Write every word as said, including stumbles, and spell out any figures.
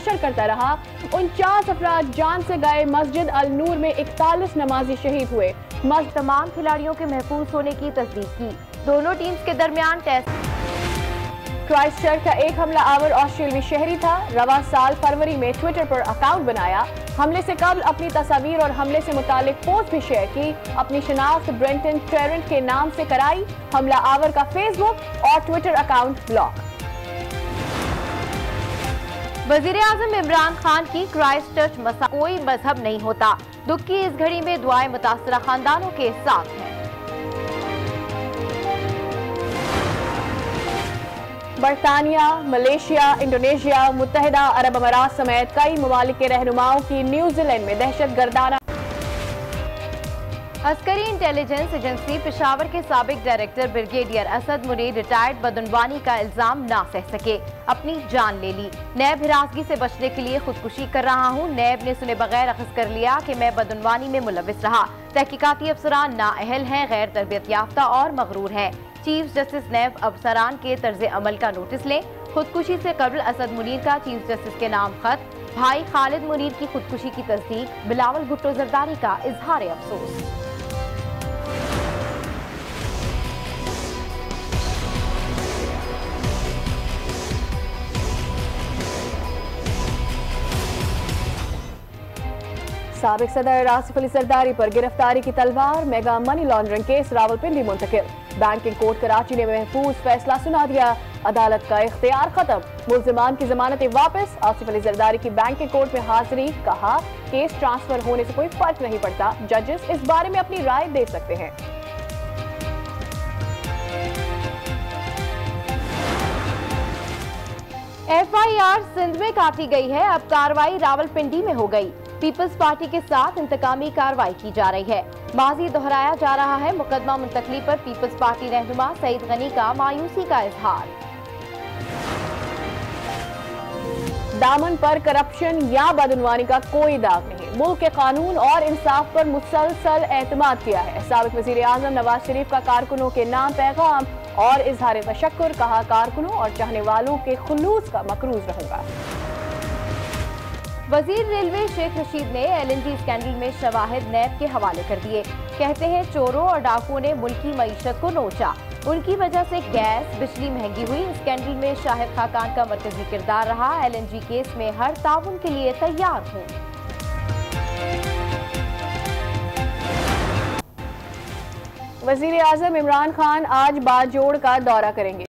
हशर करता रहा। उनचास अफराद जान से गए। मस्जिद अल नूर में इकतालीस नमाजी शहीद हुए। मस्जिद तमाम खिलाड़ियों के महफूज होने की तस्दीक की। दोनों टीम्स के दरमियान टेस्ट। क्राइस्टचर्च का एक हमला आवर ऑस्ट्रेलियाई शहरी था। रवा साल फरवरी में ट्विटर पर अकाउंट बनाया। हमले से कबल अपनी तस्वीर और हमले से मुतालिक पोस्ट भी शेयर की। अपनी शिनाख्त ब्रेंटन ट्रेरेंट के नाम से कराई। हमला आवर का फेसबुक और ट्विटर अकाउंट ब्लॉक। वज़ीर-ए-आज़म इमरान खान की क्राइस्टचर्च मसाजिद कोई मजहब नहीं होता। दुख की इस घड़ी में दुआएं मुतासरा खानदानों के साथ हैं। बरतानिया, मलेशिया, इंडोनेशिया, मुत्तहदा अरब अमारात समेत कई ममालिक के रहनुमाओं की न्यूजीलैंड में दहशत गर्दाना। अस्करी इंटेलिजेंस एजेंसी पेशावर के साबिक director brigadier Asad Munir retired बदनवानी का इल्जाम ना सह सके, अपनी जान ले ली। नैब हिरासगी से बचने के लिए खुदकुशी कर रहा हूँ। नैब ने सुने बगैर अखज़ कर लिया कि मैं बदनवानी में मुलविस रहा। तहकीकाती अफसरान नाअहल हैं, गैर तरबियत याफ्ता और मगरूर हैं। चीफ जस्टिस नैब अफसरान के तर्ज अमल का नोटिस लें। खुदकुशी से कबल असद मुनीर का चीफ जस्टिस के नाम खत। भाई खालिद मुनीर की खुदकुशी की तस्दीक। बिलावल भुट्टो जरदारी का इजहार अफसोस। साबिक सदर आसिफ अली जरदारी पर गिरफ्तारी की तलवार। Mega money laundering case Rawalpindi मुंतकिल। बैंकिंग कोर्ट कराची ने महफूज फैसला सुना दिया। अदालत का इख्तियार खत्म। मुल्जिमान की जमानतें वापस। आसिफ अली जरदारी की बैंकिंग कोर्ट में हाजिरी। कहा केस ट्रांसफर होने से कोई फर्क नहीं पड़ता। जजेस इस बारे में अपनी राय दे सकते हैं। एफ आई आर सिंध में काटी गई है। अब कार्रवाई रावलपिंडी में हो गई। पीपल्स पार्टी के साथ इंतकामी कार्रवाई की जा रही है। माजी दोहराया जा रहा है। मुकदमा मुंतकली पर पीपल्स पार्टी रहनुमा सईद गनी का मायूसी का इजहार। दामन पर करप्शन या बदनवानी का कोई दाग नहीं। मुल्क के कानून और इंसाफ पर मुसलसल एतमाद किया है। साबिक वजीर आजम नवाज शरीफ का कारकुनों के नाम पैगाम और इजहार तशक्कुर। कहा कारकुनों और चाहने वालों के खुलूस का मकरूज रहूंगा। वजीर रेलवे शेख रशीद ने एल एन जी स्कैंडल में शवाहिद नैब के हवाले कर दिए। कहते हैं चोरों और डाकुओं ने मुल्की मईशत को नोचा। उनकी वजह से गैस बिजली महंगी हुई। स्कैंडल में शाहिद खाकान का मरकजी किरदार रहा। एल एन जी केस में हर ताउन के लिए तैयार हूँ। वजीर आजम इमरान खान आज बाजौड़ का दौरा करेंगे।